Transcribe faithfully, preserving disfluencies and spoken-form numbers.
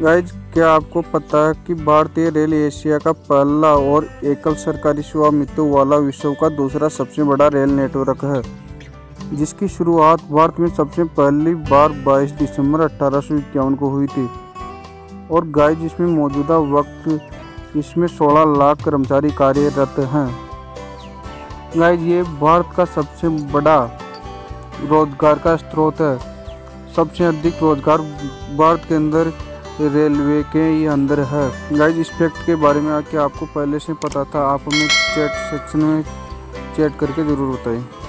Guys क्या आपको पता है कि भारतीय रेल एशिया का पहला और एकल सरकारी स्वामित्व वाला विश्व का दूसरा सबसे बड़ा रेल नेटवर्क है, जिसकी शुरुआत भारत में सबसे पहली बार बाईस दिसंबर अठारह सौ इक्यावन को हुई थी। और गाइज इसमें मौजूदा वक्त इसमें सोलह लाख कर्मचारी कार्यरत हैं। गाइज ये भारत का सबसे बड़ा रोजगार का स्रोत है। सबसे अधिक रोजगार भारत के अंदर रेलवे के ही अंदर है। गाइज इस फैक्ट के बारे में आके आपको पहले से पता था? आप हमें चैट सेक्शन में चैट करके ज़रूर बताइए।